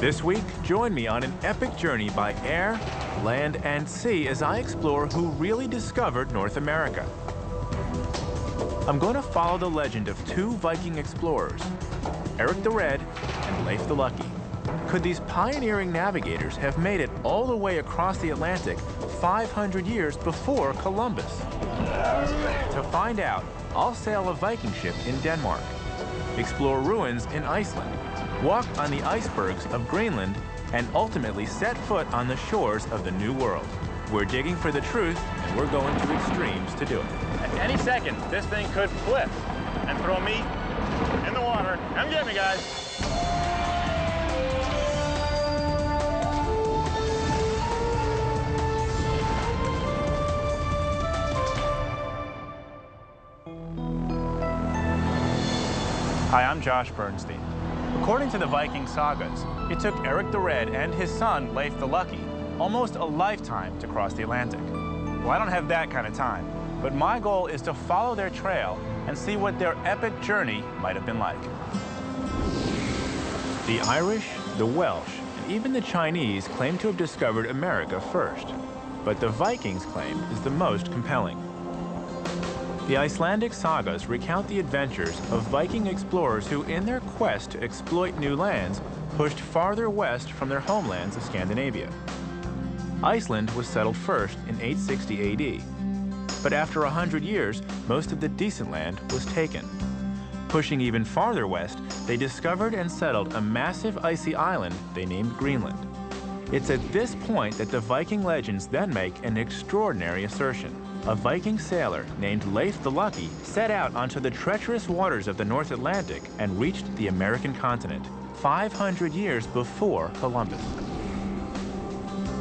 This week, join me on an epic journey by air, land, and sea as I explore who really discovered North America. I'm going to follow the legend of two Viking explorers, Erik the Red and Leif the Lucky. Could these pioneering navigators have made it all the way across the Atlantic 500 years before Columbus? To find out, I'll sail a Viking ship in Denmark, explore ruins in Iceland, walk on the icebergs of Greenland, and ultimately set foot on the shores of the New World. We're digging for the truth, and we're going to extremes to do it. At any second, this thing could flip and throw me in the water. Come get me, guys. Hi, I'm Josh Bernstein. According to the Viking sagas, it took Erik the Red and his son, Leif the Lucky, almost a lifetime to cross the Atlantic. Well, I don't have that kind of time, but my goal is to follow their trail and see what their epic journey might have been like. The Irish, the Welsh, and even the Chinese claim to have discovered America first, but the Vikings' claim is the most compelling. The Icelandic sagas recount the adventures of Viking explorers who, in their quest to exploit new lands, pushed farther west from their homelands of Scandinavia. Iceland was settled first in 860 AD, but after 100 years, most of the decent land was taken. Pushing even farther west, they discovered and settled a massive icy island they named Greenland. It's at this point that the Viking legends then make an extraordinary assertion. A Viking sailor named Leif the Lucky set out onto the treacherous waters of the North Atlantic and reached the American continent 500 years before Columbus.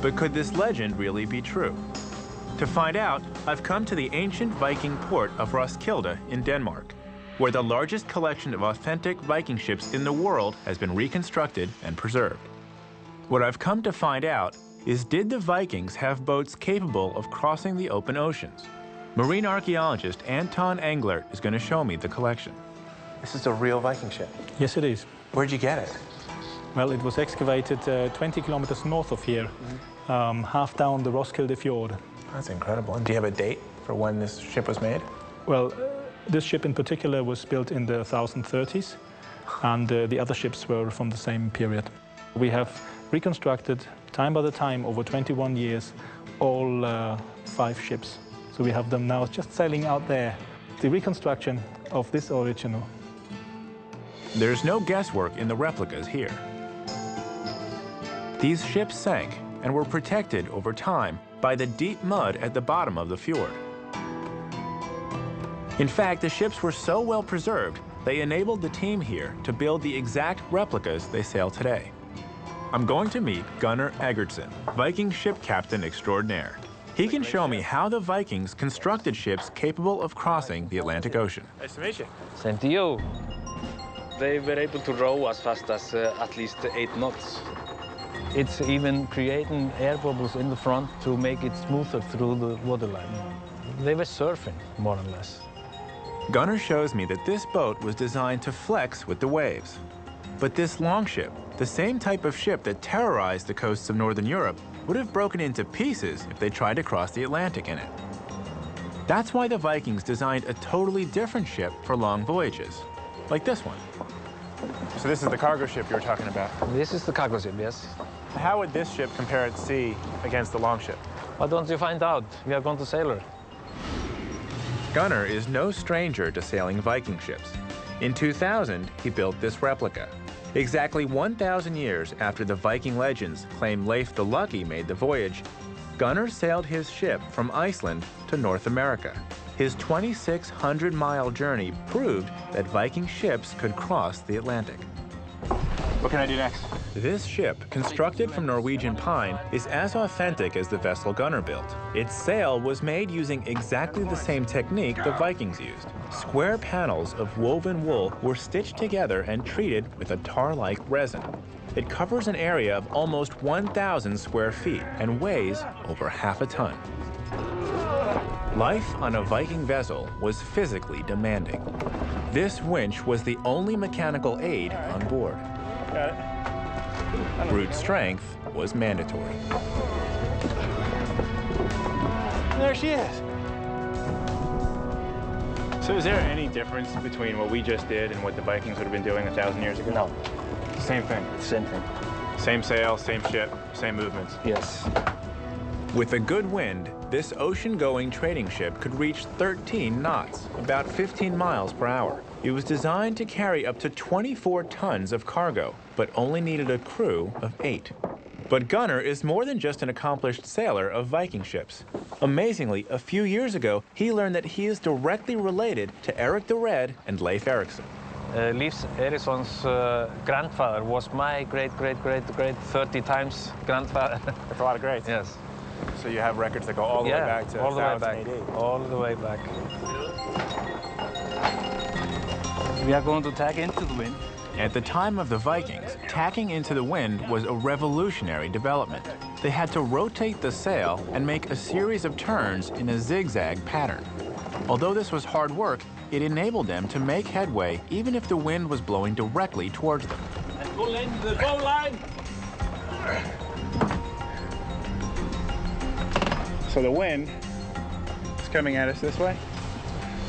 But could this legend really be true? To find out, I've come to the ancient Viking port of Roskilde in Denmark, where the largest collection of authentic Viking ships in the world has been reconstructed and preserved. What I've come to find out is, did the Vikings have boats capable of crossing the open oceans? Marine archaeologist Anton Engler is going to show me the collection. This is a real Viking ship? Yes, it is. Where'd you get it? Well, it was excavated 20 kilometers north of here, half down the Roskilde Fjord. That's incredible. And do you have a date for when this ship was made? Well, this ship in particular was built in the 1030s, and the other ships were from the same period. We have reconstructed, time by the time, over 21 years, all 5 ships. So we have them now just sailing out there. The reconstruction of this original. There's no guesswork in the replicas here. These ships sank and were protected over time by the deep mud at the bottom of the fjord. In fact, the ships were so well preserved, they enabled the team here to build the exact replicas they sail today. I'm going to meet Gunnar Egertsen, Viking ship captain extraordinaire. He can show me how the Vikings constructed ships capable of crossing the Atlantic Ocean. Nice to meet you. Same to you. They were able to row as fast as at least 8 knots. It's even creating air bubbles in the front to make it smoother through the waterline. They were surfing, more or less. Gunnar shows me that this boat was designed to flex with the waves. But this longship, the same type of ship that terrorized the coasts of Northern Europe, would have broken into pieces if they tried to cross the Atlantic in it. That's why the Vikings designed a totally different ship for long voyages, like this one. So this is the cargo ship you were talking about? This is the cargo ship, yes. How would this ship compare at sea against the longship? Why don't you find out? We are going to sail her. Gunnar is no stranger to sailing Viking ships. In 2000, he built this replica. Exactly 1,000 years after the Viking legends claim Leif the Lucky made the voyage, Gunnar sailed his ship from Iceland to North America. His 2,600-mile journey proved that Viking ships could cross the Atlantic. What can I do next? This ship, constructed from Norwegian pine, is as authentic as the vessel Gunnar built. Its sail was made using exactly the same technique the Vikings used. Square panels of woven wool were stitched together and treated with a tar-like resin. It covers an area of almost 1,000 square feet and weighs over half a ton. Life on a Viking vessel was physically demanding. This winch was the only mechanical aid on board. Got it. Brute strength was mandatory. There she is. So is there any difference between what we just did and what the Vikings would have been doing 1,000 years ago? No. Same thing. Same thing. Same sail, same ship, same movements. Yes. With a good wind, this ocean-going trading ship could reach 13 knots, about 15 miles per hour. It was designed to carry up to 24 tons of cargo, but only needed a crew of 8. But Gunnar is more than just an accomplished sailor of Viking ships. Amazingly, a few years ago, he learned that he is directly related to Erik the Red and Leif Erikson. Leif Erikson's grandfather was my great 30 times grandfather. That's a lot of greats. Yes. So you have records that go all the way back to 1000 AD. All the way back. We are going to tack into the wind. At the time of the Vikings, tacking into the wind was a revolutionary development. They had to rotate the sail and make a series of turns in a zigzag pattern. Although this was hard work, it enabled them to make headway even if the wind was blowing directly towards them. And pull into the bow line. So the wind is coming at us this way?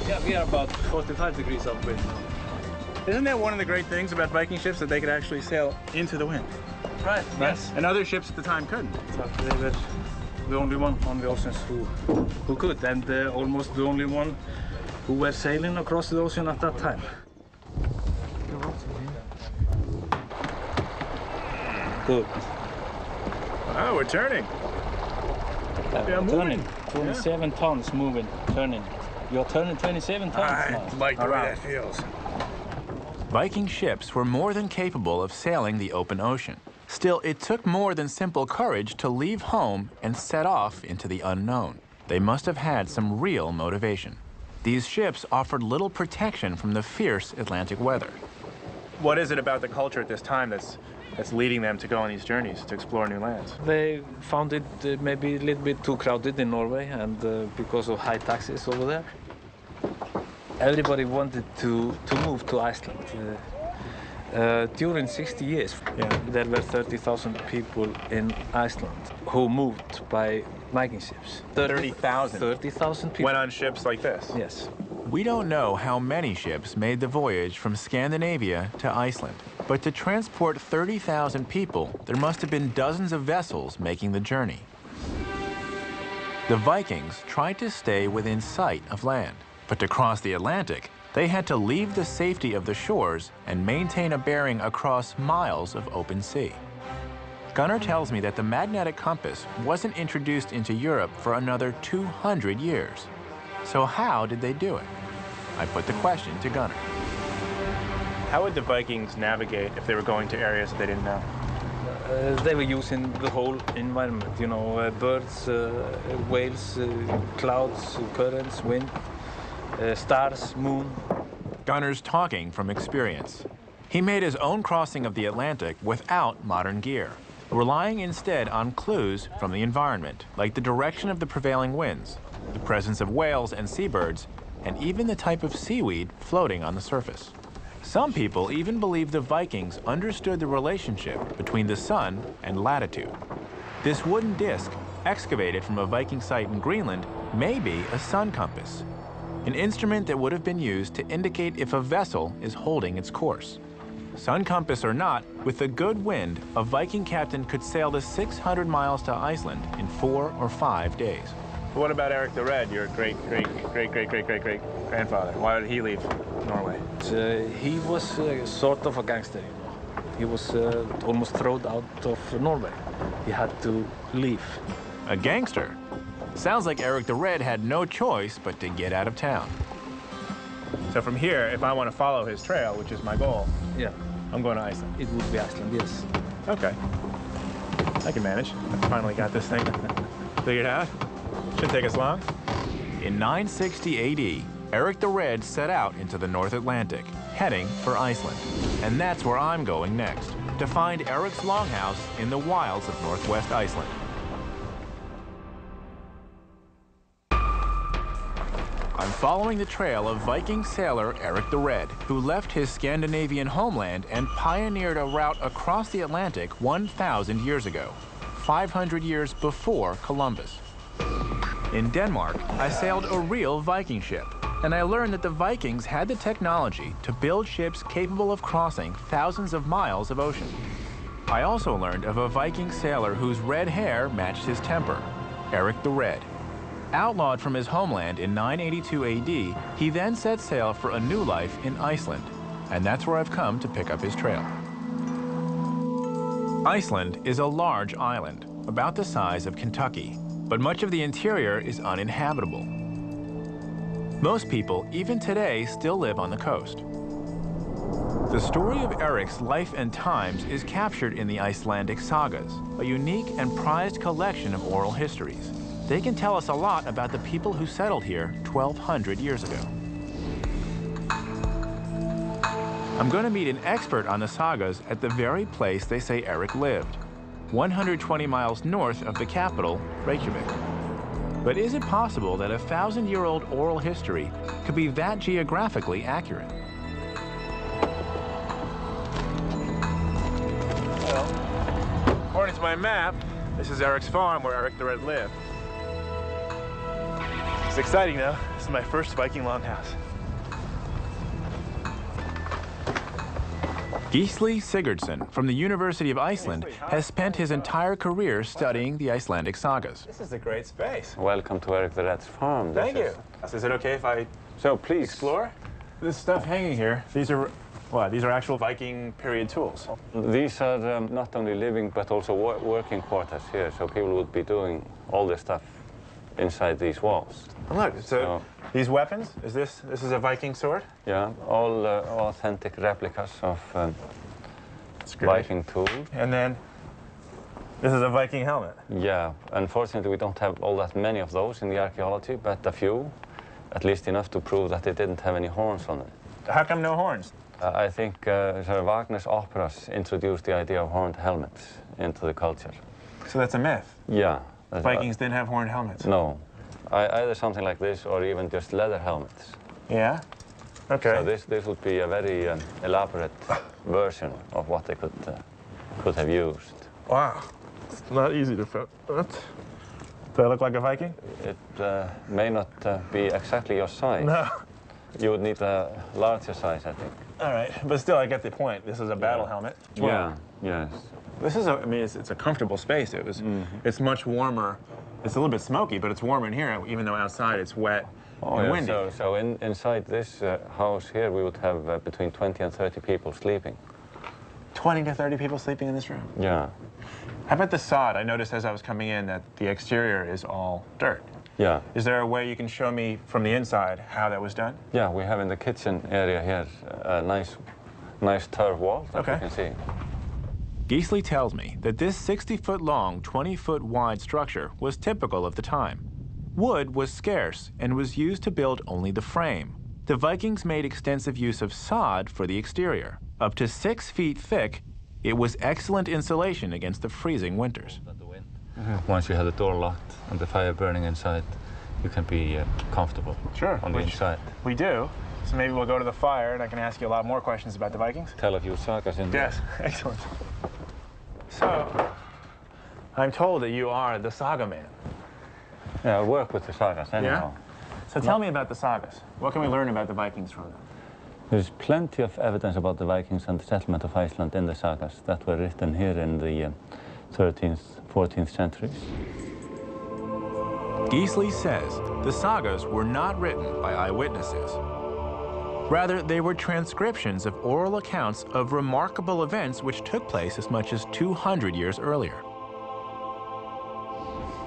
Yeah, we are about 45 degrees of wind. Isn't that one of the great things about Viking ships, that they could actually sail into the wind? Right, yes. And other ships at the time couldn't. So they were the only one on the oceans who could, and almost the only one who were sailing across the ocean at that time. Good. Wow, we're turning. Yeah, turning. 27 tons moving, turning. You're turning 27 tons now. I like the way that feels. Viking ships were more than capable of sailing the open ocean. Still, it took more than simple courage to leave home and set off into the unknown. They must have had some real motivation. These ships offered little protection from the fierce Atlantic weather. What is it about the culture at this time that's leading them to go on these journeys, to explore new lands? They found it maybe a little bit too crowded in Norway, and because of high taxes over there. Everybody wanted to move to Iceland. During 60 years, there were 30,000 people in Iceland who moved by Viking ships. 30,000? 30,000 people. Went on ships like this? Yes. We don't know how many ships made the voyage from Scandinavia to Iceland, but to transport 30,000 people, there must have been dozens of vessels making the journey. The Vikings tried to stay within sight of land. But to cross the Atlantic, they had to leave the safety of the shores and maintain a bearing across miles of open sea. Gunnar tells me that the magnetic compass wasn't introduced into Europe for another 200 years. So how did they do it? I put the question to Gunnar. How would the Vikings navigate if they were going to areas they didn't know? They were using the whole environment, you know, birds, whales, clouds, currents, wind. Stars, moon. Gunnar's talking from experience. He made his own crossing of the Atlantic without modern gear, relying instead on clues from the environment, like the direction of the prevailing winds, the presence of whales and seabirds, and even the type of seaweed floating on the surface. Some people even believe the Vikings understood the relationship between the sun and latitude. This wooden disc, excavated from a Viking site in Greenland, may be a sun compass, an instrument that would have been used to indicate if a vessel is holding its course. Sun compass or not, with a good wind, a Viking captain could sail the 600 miles to Iceland in 4 or 5 days. What about Erik the Red, your great-great-great-great-great-great-grandfather? Why did he leave Norway? He was sort of a gangster. He was almost thrown out of Norway. He had to leave. A gangster? Sounds like Erik the Red had no choice but to get out of town. So from here, if I want to follow his trail, which is my goal, I'm going to Iceland. It would be Iceland, yes. Okay. I can manage. I finally got this thing figured out. Shouldn't take us long. In 960 AD, Erik the Red set out into the North Atlantic, heading for Iceland. And that's where I'm going next, to find Erik's longhouse in the wilds of northwest Iceland. I on following the trail of Viking sailor Erik the Red, who left his Scandinavian homeland and pioneered a route across the Atlantic 1,000 years ago, 500 years before Columbus. In Denmark, I sailed a real Viking ship, and I learned that the Vikings had the technology to build ships capable of crossing thousands of miles of ocean. I also learned of a Viking sailor whose red hair matched his temper, Erik the Red. Outlawed from his homeland in 982 AD, he then set sail for a new life in Iceland, and that's where I've come to pick up his trail. Iceland is a large island, about the size of Kentucky, but much of the interior is uninhabitable. Most people, even today, still live on the coast. The story of Erik's life and times is captured in the Icelandic sagas, a unique and prized collection of oral histories. They can tell us a lot about the people who settled here 1,200 years ago. I'm going to meet an expert on the sagas at the very place they say Erik lived, 120 miles north of the capital, Reykjavik. But is it possible that a 1,000-year-old oral history could be that geographically accurate? According to my map, this is Erik's farm where Erik the Red lived. It's exciting though. This is my first Viking longhouse. Gisli Sigurdsson from the University of Iceland has spent his entire career studying the Icelandic sagas. This is a great space. Welcome to Erik the Red's farm. Thank you. Is it okay if I explore? This stuff hanging here, these are actual Viking period tools. These are not only living, but also working quarters here. So people would be doing all this stuff inside these walls. And look, so these weapons, this is a Viking sword? Yeah, all authentic replicas of Viking tools. And then this is a Viking helmet. Yeah, unfortunately we don't have all that many of those in the archaeology, but a few, at least enough to prove that they didn't have any horns on them. How come no horns? I think Sir Wagner's operas introduced the idea of horned helmets into the culture. So that's a myth? Yeah. Vikings didn't have horned helmets? No. Either something like this or even just leather helmets. Yeah? Okay. So this would be a very elaborate version of what they could have used. Wow. It's not easy to fit. Do I look like a Viking? It may not be exactly your size. No. You would need a larger size, I think. All right, but still, I get the point. This is a battle helmet. Yeah, yes. This is, I mean, it's a comfortable space. It was, it's much warmer. It's a little bit smoky, but it's warmer in here, even though outside it's wet and windy. So inside this house here, we would have between 20 and 30 people sleeping. 20 to 30 people sleeping in this room? Yeah. How about the sod? I noticed as I was coming in that the exterior is all dirt. Yeah. Is there a way you can show me from the inside how that was done? Yeah, we have in the kitchen area here a nice turf wall that you can see. Gisli tells me that this 60-foot long, 20-foot wide structure was typical of the time. Wood was scarce and was used to build only the frame. The Vikings made extensive use of sod for the exterior. Up to 6 feet thick, it was excellent insulation against the freezing winters. Once you have the door locked and the fire burning inside, you can be comfortable on the inside. We do. So maybe we'll go to the fire and I can ask you a lot more questions about the Vikings. Tell a few sagas in there. Yes, excellent. So, I'm told that you are the saga man. Yeah, I work with the sagas anyhow. Yeah? So tell me about the sagas. What can we learn about the Vikings from them? There's plenty of evidence about the Vikings and the settlement of Iceland in the sagas that were written here in the 13th, 14th centuries. Gisli says the sagas were not written by eyewitnesses. Rather, they were transcriptions of oral accounts of remarkable events which took place as much as 200 years earlier.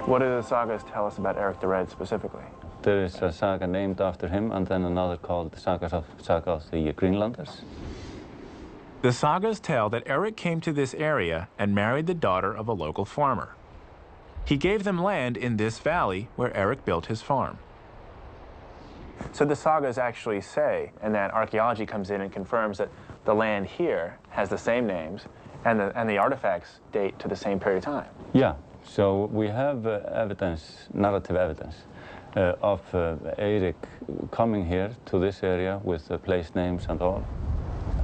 What do the sagas tell us about Erik the Red specifically? There is a saga named after him and then another called the Saga of the Greenlanders. The sagas tell that Erik came to this area and married the daughter of a local farmer. He gave them land in this valley where Erik built his farm. So the sagas actually say, and that archaeology comes in and confirms that the land here has the same names and the artifacts date to the same period of time. Yeah, so we have narrative evidence of Erik coming here to this area with place names and all.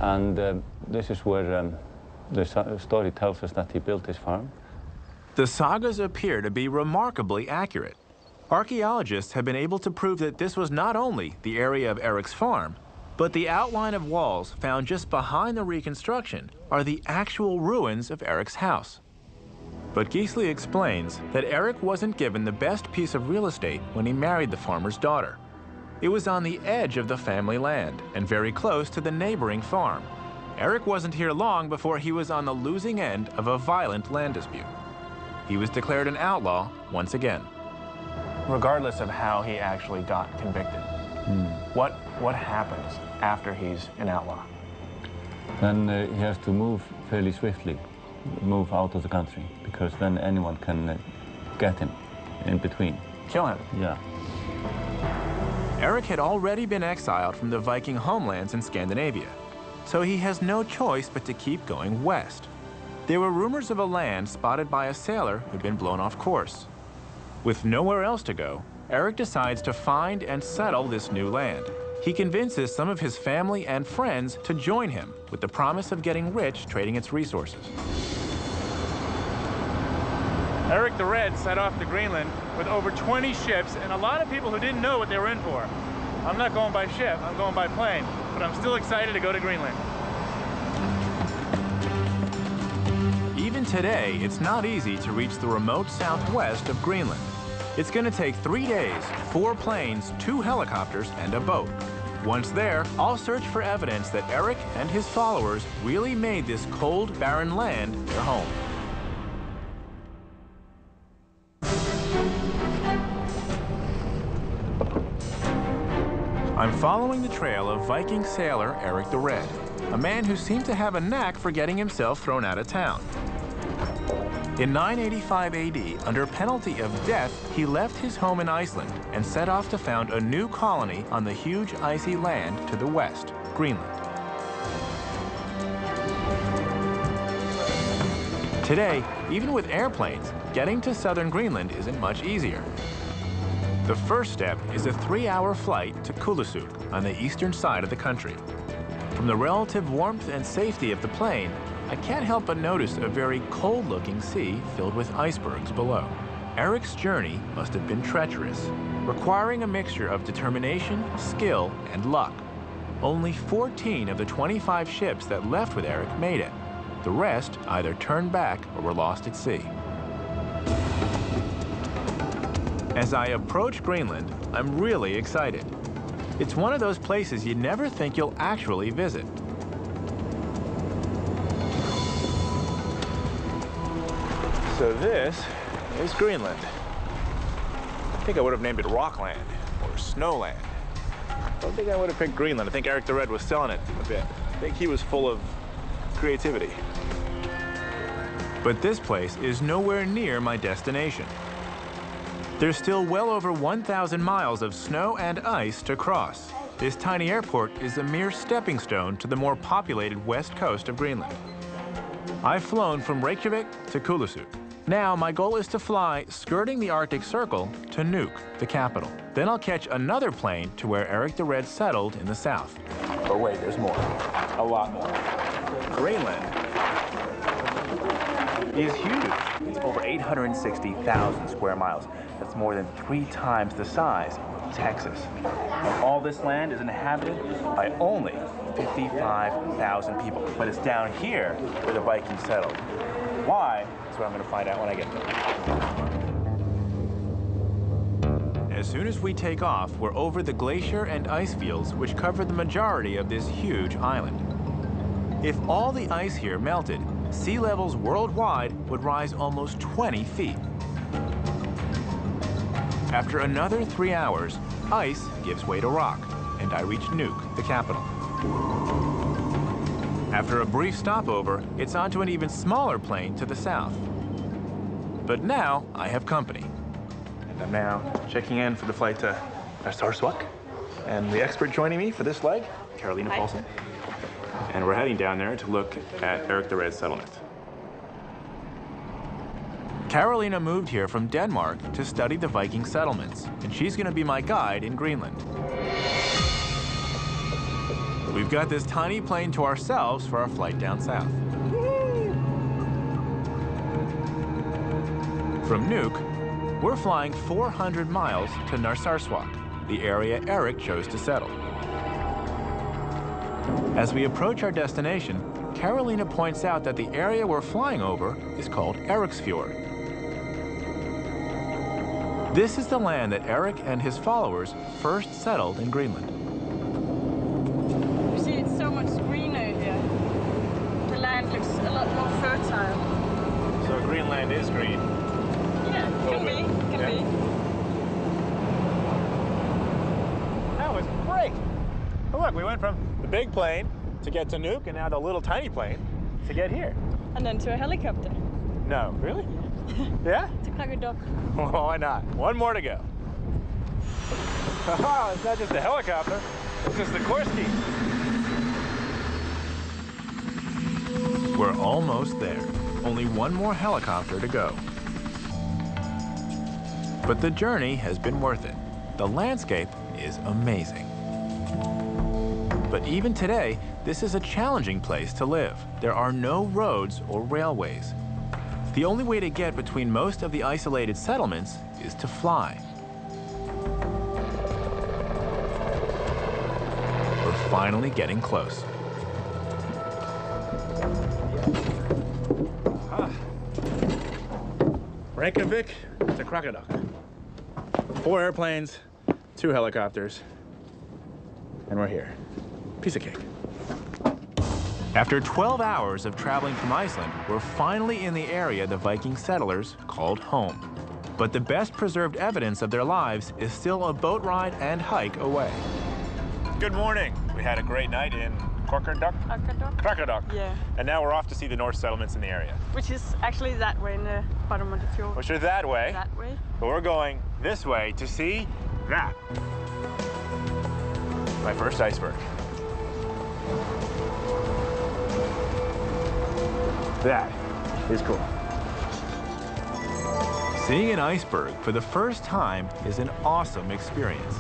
And this is where the story tells us that he built his farm. The sagas appear to be remarkably accurate. Archaeologists have been able to prove that this was not only the area of Erik's farm, but the outline of walls found just behind the reconstruction are the actual ruins of Erik's house. But Gisli explains that Erik wasn't given the best piece of real estate when he married the farmer's daughter. It was on the edge of the family land and very close to the neighboring farm. Erik wasn't here long before he was on the losing end of a violent land dispute. He was declared an outlaw once again. Regardless of how he actually got convicted, what happens after he's an outlaw? Then he has to move fairly swiftly, move out of the country, because then anyone can get him in between. Kill him? Yeah. Erik had already been exiled from the Viking homelands in Scandinavia, so he has no choice but to keep going west. There were rumors of a land spotted by a sailor who'd been blown off course. With nowhere else to go, Erik decides to find and settle this new land. He convinces some of his family and friends to join him with the promise of getting rich trading its resources. Erik the Red set off to Greenland with over 20 ships and a lot of people who didn't know what they were in for. I'm not going by ship, I'm going by plane, but I'm still excited to go to Greenland. Even today, it's not easy to reach the remote southwest of Greenland. It's going to take 3 days, 4 planes, 2 helicopters, and a boat. Once there, I'll search for evidence that Erik and his followers really made this cold, barren land their home. I'm following the trail of Viking sailor Erik the Red, a man who seemed to have a knack for getting himself thrown out of town. In 985 AD, under penalty of death, he left his home in Iceland and set off to found a new colony on the huge icy land to the west, Greenland. Today, even with airplanes, getting to southern Greenland isn't much easier. The first step is a 3-hour flight to Kulusuk on the eastern side of the country. From the relative warmth and safety of the plane, I can't help but notice a very cold-looking sea filled with icebergs below. Erik's journey must have been treacherous, requiring a mixture of determination, skill, and luck. Only 14 of the 25 ships that left with Erik made it. The rest either turned back or were lost at sea. As I approach Greenland, I'm really excited. It's one of those places you never think you'll actually visit. So this is Greenland. I think I would have named it Rockland or Snowland. I don't think I would have picked Greenland. I think Erik the Red was selling it a bit. I think he was full of creativity. But this place is nowhere near my destination. There's still well over 1,000 miles of snow and ice to cross. This tiny airport is a mere stepping stone to the more populated west coast of Greenland. I've flown from Reykjavik to Kulusuk. Now, my goal is to fly, skirting the Arctic Circle, to Nuuk, the capital. Then I'll catch another plane to where Erik the Red settled in the south. Oh wait, there's more. A lot more. Greenland is huge. It's over 860,000 square miles. That's more than 3 times the size of Texas. And all this land is inhabited by only 55,000 people. But it's down here where the Vikings settled. Why? That's what I'm going to find out when I get there. As soon as we take off, we're over the glacier and ice fields, which cover the majority of this huge island. If all the ice here melted, sea levels worldwide would rise almost 20 feet. After another 3 hours, ice gives way to rock, and I reach Nuuk, the capital. After a brief stopover, it's onto an even smaller plane to the south. But now I have company. And I'm now checking in for the flight to Narsarsuaq. And the expert joining me for this leg, Carolina Paulson. And we're heading down there to look at Erik the Red's settlement. Carolina moved here from Denmark to study the Viking settlements, and she's going to be my guide in Greenland. We've got this tiny plane to ourselves for our flight down south. From Nuuk, we're flying 400 miles to Narsarsuaq, the area Erik chose to settle. As we approach our destination, Carolina points out that the area we're flying over is called Eriksfjord. This is the land that Erik and his followers first settled in Greenland. You see, it's so much greener here. The land looks a lot more fertile. So Greenland is green? Yeah, it can be. That was great! Well, look, we went from the big plane to get to Nuuk, and now the little tiny plane to get here. And then to a helicopter. No, really? Yeah? To Qaqortoq. Well, why not? One more to go. Oh, it's not just a helicopter, it's just the Korski. We're almost there. Only one more helicopter to go. But the journey has been worth it. The landscape is amazing. But even today, this is a challenging place to live. There are no roads or railways. The only way to get between most of the isolated settlements is to fly. We're finally getting close. Ah. Reykjavik to Qaqortoq. 4 airplanes, 2 helicopters, and we're here. Piece of cake. After 12 hours of traveling from Iceland, we're finally in the area the Viking settlers called home. But the best preserved evidence of their lives is still a boat ride and hike away. Good morning. We had a great night in Qaqortoq. Qaqortoq. Yeah. And now we're off to see the Norse settlements in the area. Which is actually that way in the bottom of the fjord. Which are that way. That way. But we're going this way to see that. My first iceberg. That is cool. Seeing an iceberg for the first time is an awesome experience.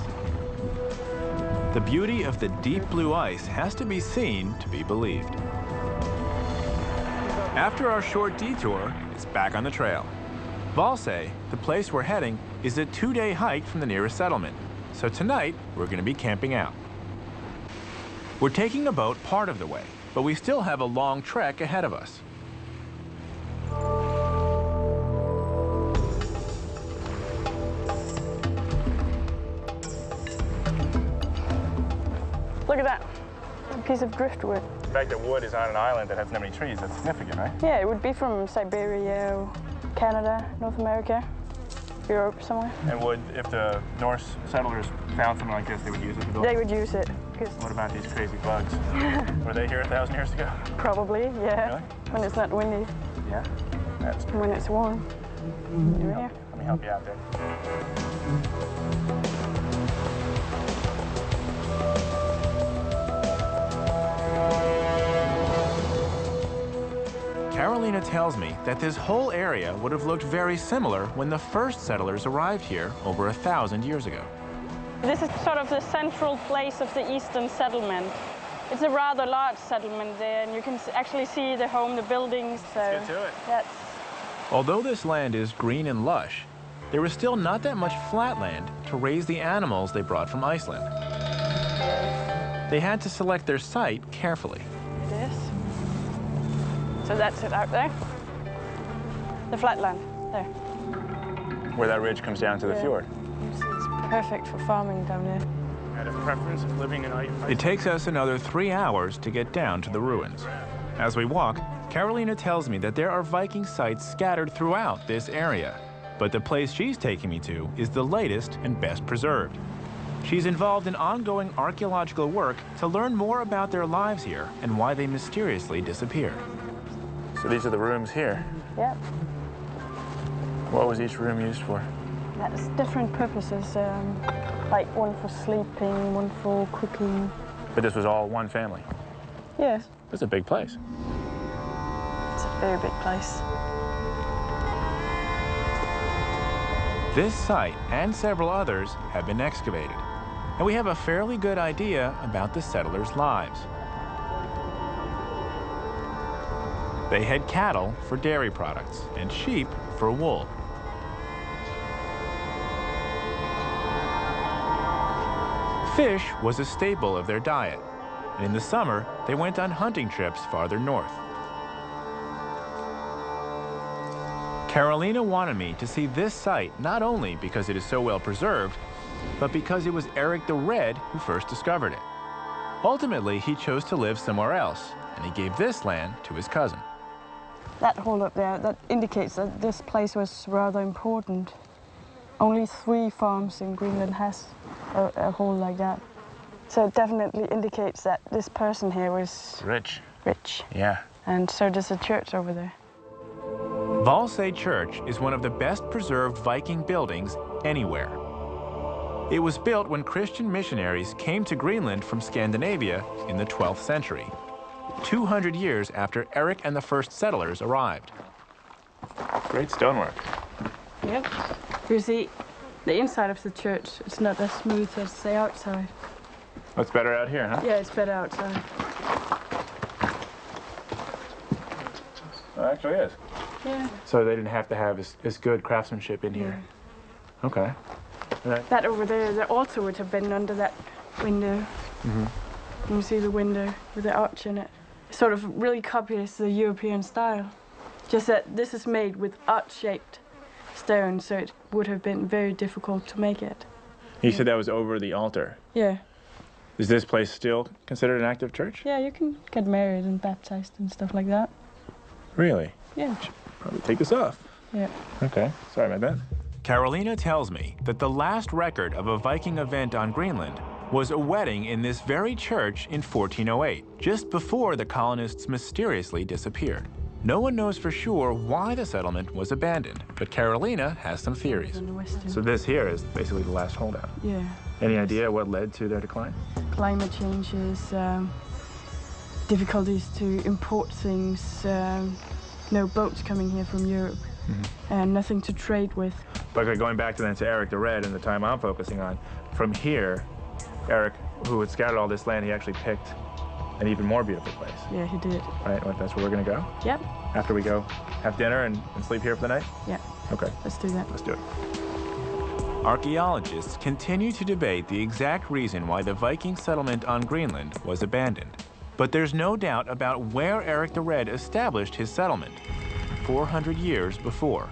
The beauty of the deep blue ice has to be seen to be believed. After our short detour, it's back on the trail. Valsay, the place we're heading, is a 2-day hike from the nearest settlement. So tonight, we're going to be camping out. We're taking a boat part of the way, but we still have a long trek ahead of us. Look at that, a piece of driftwood. The fact that wood is on an island that has not many trees, that's significant, right? Yeah, it would be from Siberia, Canada, North America, Europe, somewhere. And would, if the Norse settlers found something like this, they would use it for building? They would use it. What about these crazy bugs? Were they here 1,000 years ago? Probably, yeah. Really? When it's not windy. Yeah. That's cool. When it's warm. Yeah. Let me help you out there. Carolina tells me that this whole area would have looked very similar when the first settlers arrived here over 1,000 years ago. This is sort of the central place of the eastern settlement. It's a rather large settlement there, and you can actually see the home, the buildings. So let's get to it. That's... Although this land is green and lush, there is still not that much flatland to raise the animals they brought from Iceland. They had to select their site carefully. This. So that's it out there. The flatland, there. Where that ridge comes down to the fjord. Perfect for farming down here. Out of preference of living in Iceland. It takes us another 3 hours to get down to the ruins. As we walk, Carolina tells me that there are Viking sites scattered throughout this area. But the place she's taking me to is the latest and best preserved. She's involved in ongoing archaeological work to learn more about their lives here and why they mysteriously disappeared. So these are the rooms here? Yep. What was each room used for? That's different purposes, like one for sleeping, one for cooking. But this was all one family? Yes. It's a big place. It's a very big place. This site and several others have been excavated, and we have a fairly good idea about the settlers' lives. They had cattle for dairy products and sheep for wool. Fish was a staple of their diet, and in the summer they went on hunting trips farther north. Carolina wanted me to see this site not only because it is so well preserved, but because it was Erik the Red who first discovered it. Ultimately, he chose to live somewhere else, and he gave this land to his cousin. That hole up there, that indicates that this place was rather important. Only 3 farms in Greenland has a hole like that. So it definitely indicates that this person here was... rich. Rich. Yeah. And so does the church over there. Valsay Church is one of the best preserved Viking buildings anywhere. It was built when Christian missionaries came to Greenland from Scandinavia in the 12th century, 200 years after Erik and the first settlers arrived. Great stonework. Yep. You see, the inside of the church, it's not as smooth as the outside. Oh, it's better out here, huh? Yeah, it's better outside. Well, it actually is. Yeah. So they didn't have to have as good craftsmanship in here. Yeah. Okay. That over there, the altar would have been under that window. Mm-hmm. You can see the window with the arch in it. It sort of really copies the European style. Just that this is made with arch-shaped stone, so it would have been very difficult to make it. You said that was over the altar? Yeah. Is this place still considered an active church? Yeah, you can get married and baptized and stuff like that. Really? Yeah. Probably take this off. Yeah. Okay, sorry about that. Carolina tells me that the last record of a Viking event on Greenland was a wedding in this very church in 1408, just before the colonists mysteriously disappeared. No one knows for sure why the settlement was abandoned, but Carolina has some theories. So this here is basically the last holdout. Yeah. Any idea what led to their decline? Climate changes, difficulties to import things, no boats coming here from Europe, and nothing to trade with. But going back to Erik the Red and the time I'm focusing on, from here, Erik, who had scouted all this land, he actually picked an even more beautiful place. Yeah, he did. Right, well, that's where we're gonna go? Yep. After we go have dinner and sleep here for the night? Yeah. Okay. Let's do that. Let's do it. Archaeologists continue to debate the exact reason why the Viking settlement on Greenland was abandoned. But there's no doubt about where Erik the Red established his settlement, 400 years before.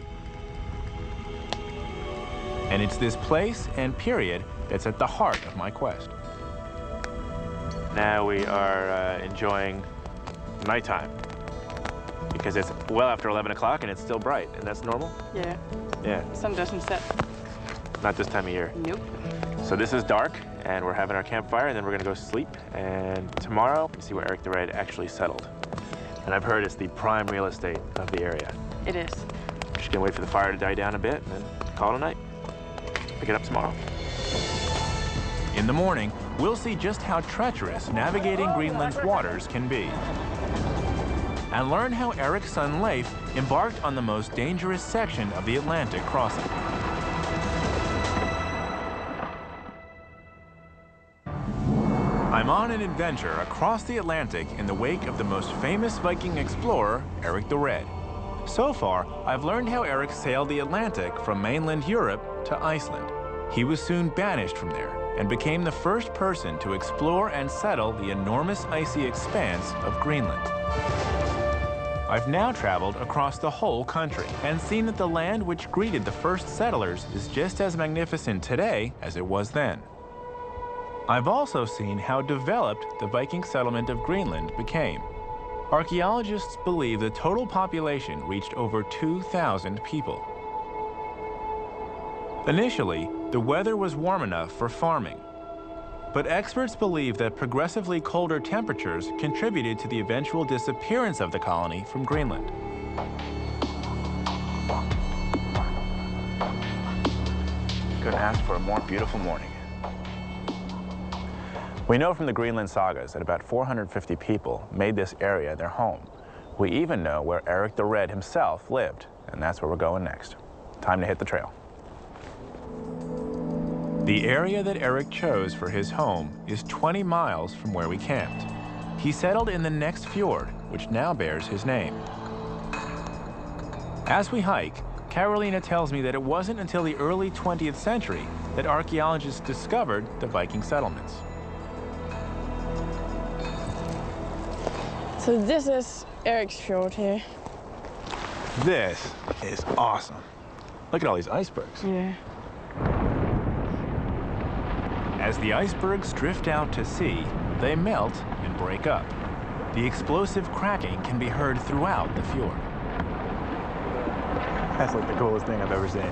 And it's this place and period that's at the heart of my quest. Now we are enjoying nighttime because it's well after 11 o'clock and it's still bright, and that's normal? Yeah. Yeah. Sun doesn't set. Not this time of year. Nope. So this is dark, and we're having our campfire, and then we're gonna go sleep, and tomorrow we'll see where Erik the Red actually settled. And I've heard it's the prime real estate of the area. It is. We're just gonna wait for the fire to die down a bit, and then call it a night. Pick it up tomorrow. In the morning, we'll see just how treacherous navigating Greenland's waters can be, and learn how Erik's son Leif embarked on the most dangerous section of the Atlantic crossing. I'm on an adventure across the Atlantic in the wake of the most famous Viking explorer, Erik the Red. So far, I've learned how Erik sailed the Atlantic from mainland Europe to Iceland. He was soon banished from there and became the first person to explore and settle the enormous icy expanse of Greenland. I've now traveled across the whole country and seen that the land which greeted the first settlers is just as magnificent today as it was then. I've also seen how developed the Viking settlement of Greenland became. Archaeologists believe the total population reached over 2,000 people. Initially, the weather was warm enough for farming, but experts believe that progressively colder temperatures contributed to the eventual disappearance of the colony from Greenland. Couldn't ask for a more beautiful morning. We know from the Greenland sagas that about 450 people made this area their home. We even know where Erik the Red himself lived, and that's where we're going next. Time to hit the trail. The area that Erik chose for his home is 20 miles from where we camped. He settled in the next fjord, which now bears his name. As we hike, Carolina tells me that it wasn't until the early 20th century that archaeologists discovered the Viking settlements. So this is Eriksfjord here. This is awesome. Look at all these icebergs. Yeah. As the icebergs drift out to sea, they melt and break up. The explosive cracking can be heard throughout the fjord. That's like the coolest thing I've ever seen.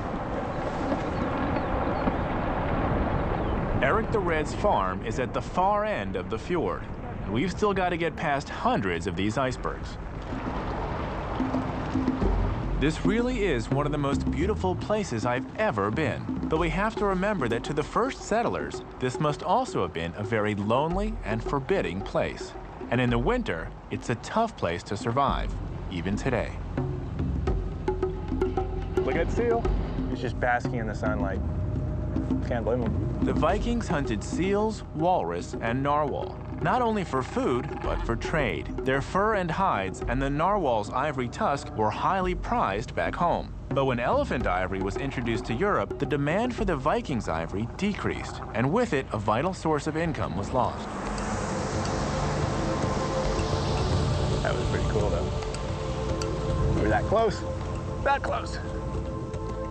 Erik the Red's farm is at the far end of the fjord, and we've still got to get past hundreds of these icebergs. This really is one of the most beautiful places I've ever been. But we have to remember that to the first settlers, this must also have been a very lonely and forbidding place. And in the winter, it's a tough place to survive, even today. Look at that seal. It's just basking in the sunlight. Can't blame them. The Vikings hunted seals, walrus, and narwhal, not only for food, but for trade. Their fur and hides and the narwhal's ivory tusk were highly prized back home. But when elephant ivory was introduced to Europe, the demand for the Vikings' ivory decreased, and with it, a vital source of income was lost. That was pretty cool, though. We were that close. That close.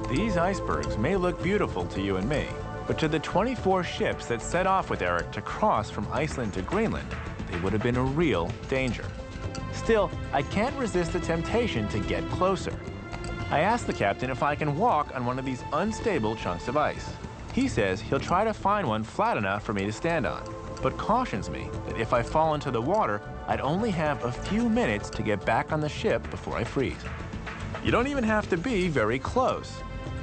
These icebergs may look beautiful to you and me, but to the 24 ships that set off with Erik to cross from Iceland to Greenland, they would have been a real danger. Still, I can't resist the temptation to get closer. I asked the captain if I can walk on one of these unstable chunks of ice. He says he'll try to find one flat enough for me to stand on, but cautions me that if I fall into the water, I'd only have a few minutes to get back on the ship before I freeze. You don't even have to be very close.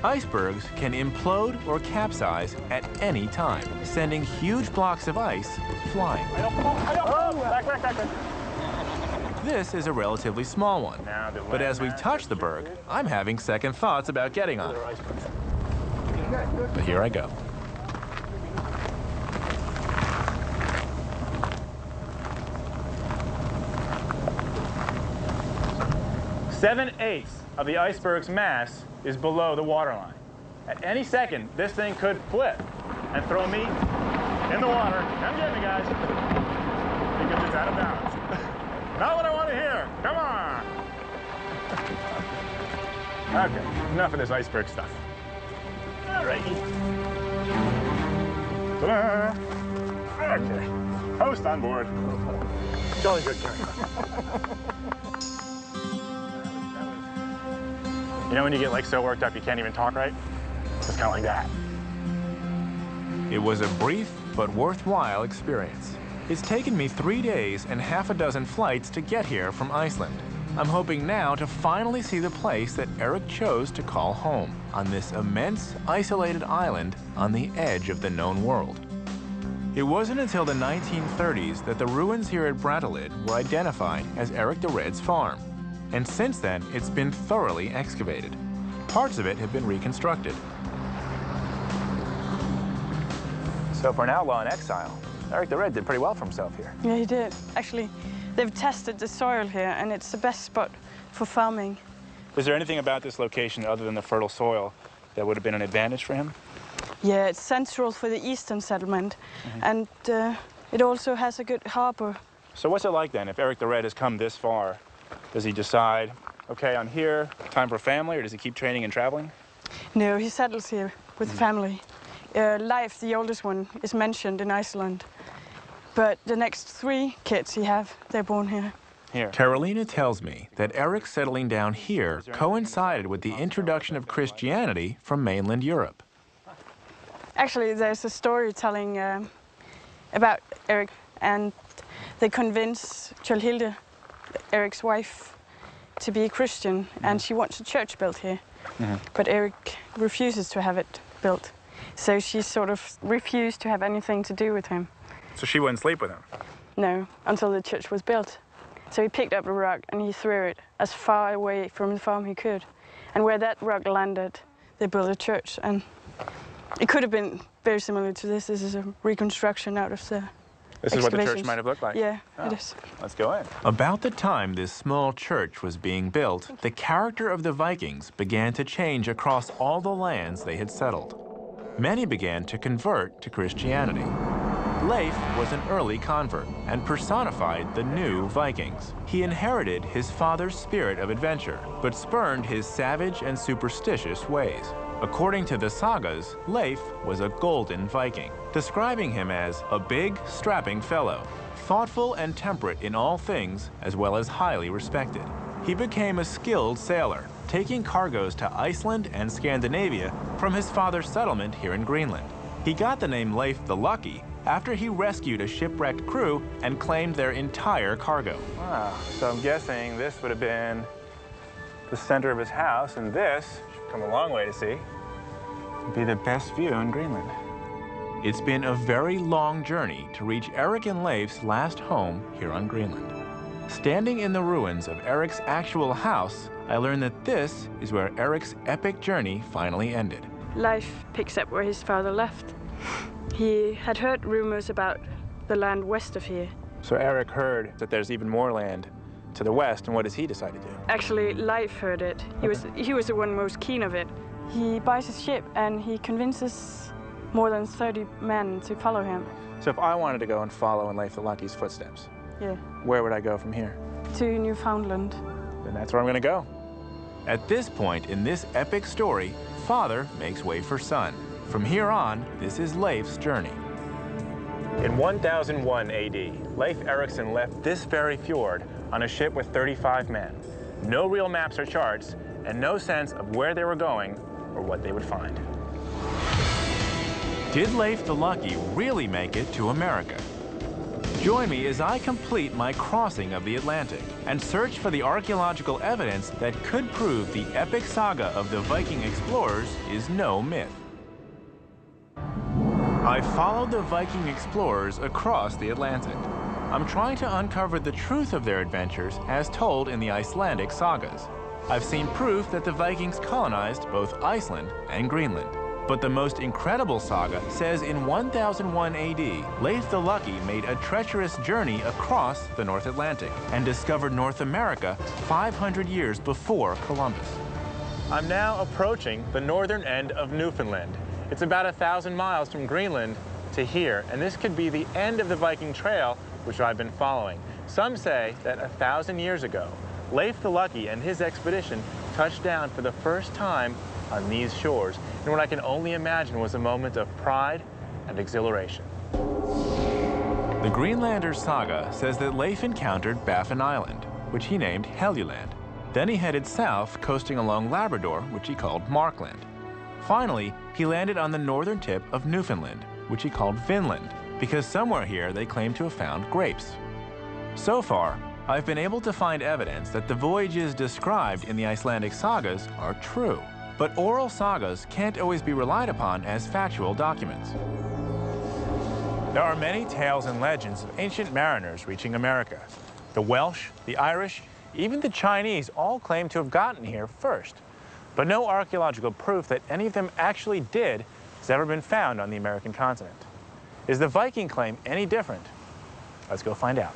Icebergs can implode or capsize at any time, sending huge blocks of ice flying. I don't. Back. This is a relatively small one, but as we touch the berg, I'm having second thoughts about getting on it. But here I go. Seven-eighths of the iceberg's mass is below the waterline. At any second, this thing could flip and throw me in the water. I'm getting it, guys, because it's out of bounds. Not what I want to hear. Come on. Okay, enough of this iceberg stuff. All right. Ta-da. Okay. Host on board. Jolly good carry. You know when you get like so worked up you can't even talk right? It's kind of like that. It was a brief but worthwhile experience. It's taken me 3 days and half a dozen flights to get here from Iceland. I'm hoping now to finally see the place that Erik chose to call home on this immense, isolated island on the edge of the known world. It wasn't until the 1930s that the ruins here at Brattahlid were identified as Erik the Red's farm. And since then, it's been thoroughly excavated. Parts of it have been reconstructed. So for an outlaw in exile, Erik the Red did pretty well for himself here. Yeah, he did. Actually, they've tested the soil here, and it's the best spot for farming. Was there anything about this location other than the fertile soil that would have been an advantage for him? Yeah, it's central for the eastern settlement, and it also has a good harbor. So what's it like then if Erik the Red has come this far? Does he decide, okay, I'm here, time for family, or does he keep training and traveling? No, he settles here with family. Leif, the oldest one, is mentioned in Iceland. But the next 3 kids he have, they're born here. Carolina tells me that Erik settling down here coincided with the introduction of Christianity from mainland Europe. Actually, there's a storytelling about Erik, and they convince Thjodhilde, Erik's wife, to be a Christian, and she wants a church built here. But Erik refuses to have it built. So she sort of refused to have anything to do with him. So she wouldn't sleep with him? No, until the church was built. So he picked up a rock and he threw it as far away from the farm he could. And where that rock landed, they built a church, and It could have been very similar to this. This is a reconstruction out of the This is what the church might have looked like? Yeah, oh, it is. Let's go in. About the time this small church was being built, the character of the Vikings began to change across all the lands they had settled. Many began to convert to Christianity. Leif was an early convert and personified the new Vikings. He inherited his father's spirit of adventure, but spurned his savage and superstitious ways. According to the sagas, Leif was a golden Viking, describing him as a big, strapping fellow, thoughtful and temperate in all things, as well as highly respected. He became a skilled sailor, taking cargoes to Iceland and Scandinavia from his father's settlement here in Greenland. He got the name Leif the Lucky after he rescued a shipwrecked crew and claimed their entire cargo. Wow, so I'm guessing this would have been the center of his house, and this, should come a long way to see, would be the best view in Greenland. It's been a very long journey to reach Erik and Leif's last home here on Greenland. Standing in the ruins of Erik's actual house, I learned that this is where Erik's epic journey finally ended. Leif picks up where his father left. He had heard rumors about the land west of here. So Erik heard that there's even more land to the west, and what does he decide to do? Actually, Leif heard it. He was the one most keen of it. He buys a ship, and he convinces more than 30 men to follow him. So if I wanted to go and follow in Leif the Lucky's footsteps, yeah, where would I go from here? To Newfoundland. Then that's where I'm going to go. At this point in this epic story, father makes way for son. From here on, this is Leif's journey. In 1001 AD, Leif Erikson left this very fjord on a ship with 35 men. No real maps or charts, and no sense of where they were going or what they would find. Did Leif the Lucky really make it to America? Join me as I complete my crossing of the Atlantic and search for the archaeological evidence that could prove the epic saga of the Viking explorers is no myth. I followed the Viking explorers across the Atlantic. I'm trying to uncover the truth of their adventures as told in the Icelandic sagas. I've seen proof that the Vikings colonized both Iceland and Greenland. But the most incredible saga says in 1001 AD, Leif the Lucky made a treacherous journey across the North Atlantic and discovered North America 500 years before Columbus. I'm now approaching the northern end of Newfoundland. It's about 1,000 miles from Greenland to here, and this could be the end of the Viking Trail, which I've been following. Some say that 1,000 years ago, Leif the Lucky and his expedition touched down for the first time on these shores, and what I can only imagine was a moment of pride and exhilaration. The Greenlander saga says that Leif encountered Baffin Island, which he named Helluland. Then he headed south, coasting along Labrador, which he called Markland. Finally, he landed on the northern tip of Newfoundland, which he called Vinland, because somewhere here they claim to have found grapes. So far, I've been able to find evidence that the voyages described in the Icelandic sagas are true. But oral sagas can't always be relied upon as factual documents. There are many tales and legends of ancient mariners reaching America. The Welsh, the Irish, even the Chinese all claim to have gotten here first. But no archaeological proof that any of them actually did has ever been found on the American continent. Is the Viking claim any different? Let's go find out.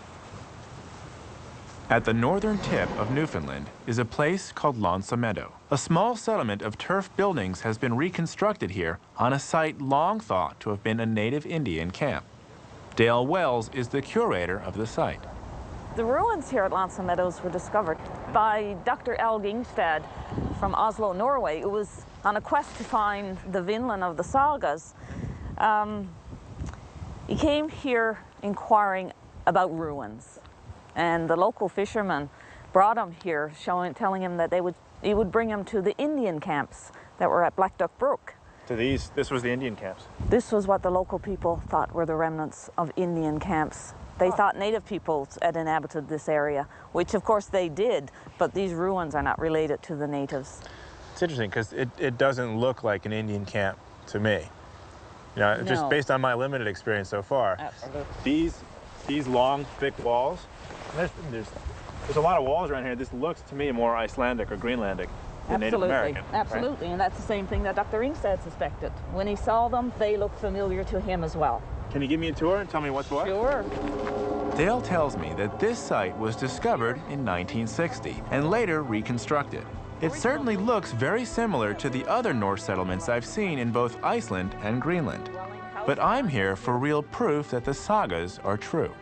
At the northern tip of Newfoundland is a place called L'Anse aux Meadows. A small settlement of turf buildings has been reconstructed here on a site long thought to have been a native Indian camp. Dale Wells is the curator of the site. The ruins here at L'Anse aux Meadows were discovered by Dr. Ingstad from Oslo, Norway, who was on a quest to find the Vinland of the sagas. He came here inquiring about ruins. And the local fishermen brought him here, telling him that he would bring him to the Indian camps that were at Black Duck Brook. To these, this was the Indian camps? This was what the local people thought were the remnants of Indian camps. They thought native peoples had inhabited this area, which of course they did, but these ruins are not related to the natives. It's interesting, because it doesn't look like an Indian camp to me. You know, no. Just based on my limited experience so far. Absolutely. These long, thick walls, there's a lot of walls around here. This looks to me more Icelandic or Greenlandic the Native American. Absolutely, right. And that's the same thing that Dr. Ingstad suspected. When he saw them, they looked familiar to him as well. Can you give me a tour and tell me what's what? Sure. Dale tells me that this site was discovered in 1960 and later reconstructed. It certainly looks very similar to the other Norse settlements I've seen in both Iceland and Greenland. But I'm here for real proof that the sagas are true.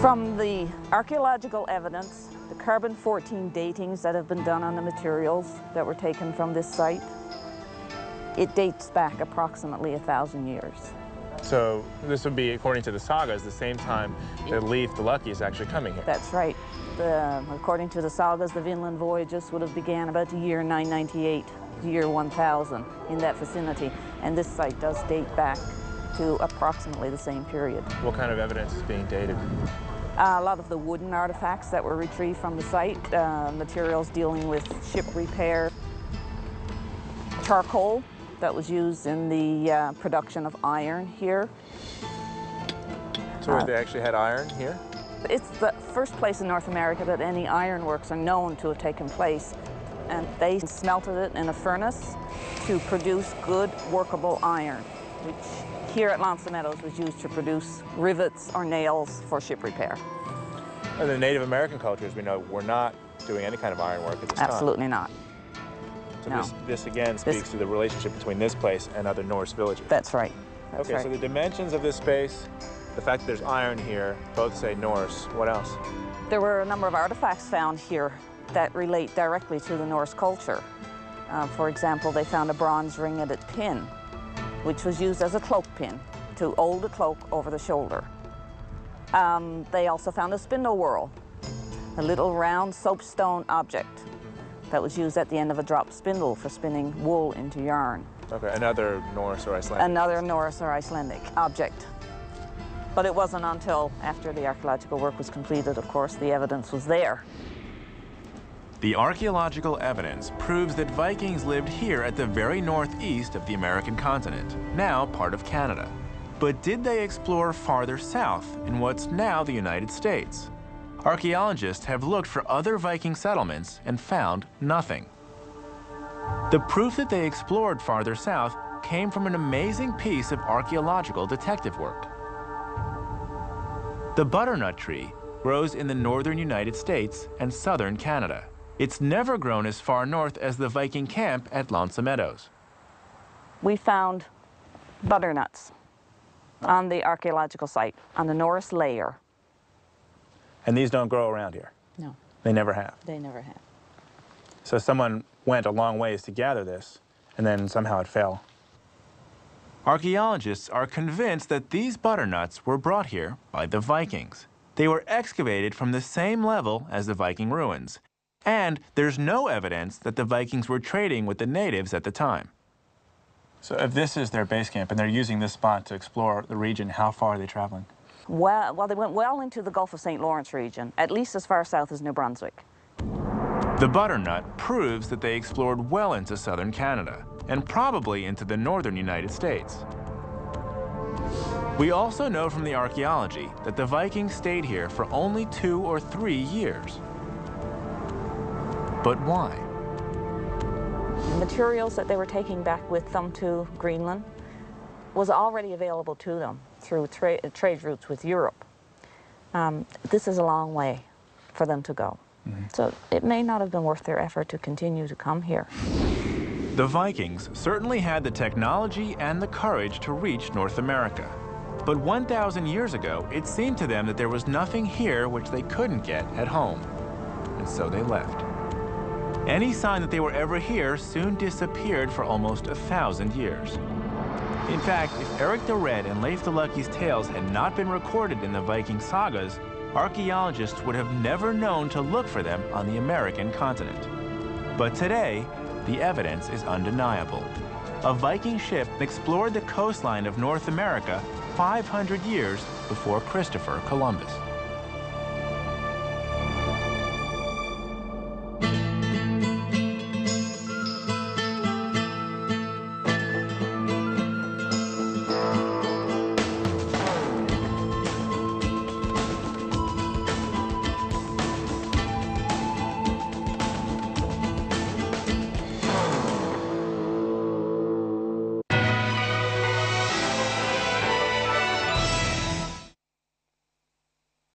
From the archaeological evidence, the carbon-14 datings that have been done on the materials that were taken from this site, it dates back approximately 1,000 years. So this would be, according to the sagas, the same time that Leif the Lucky is actually coming here. That's right. According to the sagas, the Vinland voyages would have began about the year 998 to year 1000 in that vicinity, and this site does date back to approximately the same period. What kind of evidence is being dated? A lot of the wooden artifacts that were retrieved from the site, materials dealing with ship repair, charcoal that was used in the production of iron here. So they actually had iron here? It's the first place in North America that any ironworks are known to have taken place, and they smelted it in a furnace to produce good workable iron, which here at L'Anse aux Meadows was used to produce rivets or nails for ship repair. Well, the Native American cultures, we know, were not doing any kind of ironwork at this time. Absolutely not. So no. This again speaks to the relationship between this place and other Norse villages. That's right. That's okay, right. So the dimensions of this space, the fact that there's iron here, both say Norse. What else? There were a number of artifacts found here that relate directly to the Norse culture. For example, they found a bronze ringleted pin, which was used as a cloak pin to hold a cloak over the shoulder. They also found a spindle whorl, a little round soapstone object that was used at the end of a drop spindle for spinning wool into yarn. Okay, another Norse or Icelandic. Another Norse or Icelandic object. But it wasn't until after the archaeological work was completed, of course, the evidence was there. The archaeological evidence proves that Vikings lived here at the very northeast of the American continent, now part of Canada. But did they explore farther south in what's now the United States? Archaeologists have looked for other Viking settlements and found nothing. The proof that they explored farther south came from an amazing piece of archaeological detective work. The butternut tree grows in the northern United States and southern Canada. It's never grown as far north as the Viking camp at L'Anse aux Meadows. We found butternuts on the archaeological site, on the Norris layer. And these don't grow around here? No. They never have? They never have. So someone went a long ways to gather this, and then somehow it fell. Archaeologists are convinced that these butternuts were brought here by the Vikings. They were excavated from the same level as the Viking ruins. And there's no evidence that the Vikings were trading with the natives at the time. So if this is their base camp and they're using this spot to explore the region, how far are they traveling? Well, they went well into the Gulf of St. Lawrence region, at least as far south as New Brunswick. The butternut proves that they explored well into southern Canada and probably into the northern United States. We also know from the archaeology that the Vikings stayed here for only 2 or 3 years. But why? The materials that they were taking back with them to Greenland was already available to them through trade routes with Europe. This is a long way for them to go. Mm-hmm. So it may not have been worth their effort to continue to come here. The Vikings certainly had the technology and the courage to reach North America. But 1,000 years ago, it seemed to them that there was nothing here which they couldn't get at home. And so they left. Any sign that they were ever here soon disappeared for almost 1,000 years. In fact, if Erik the Red and Leif the Lucky's tales had not been recorded in the Viking sagas, archaeologists would have never known to look for them on the American continent. But today, the evidence is undeniable. A Viking ship explored the coastline of North America 500 years before Christopher Columbus.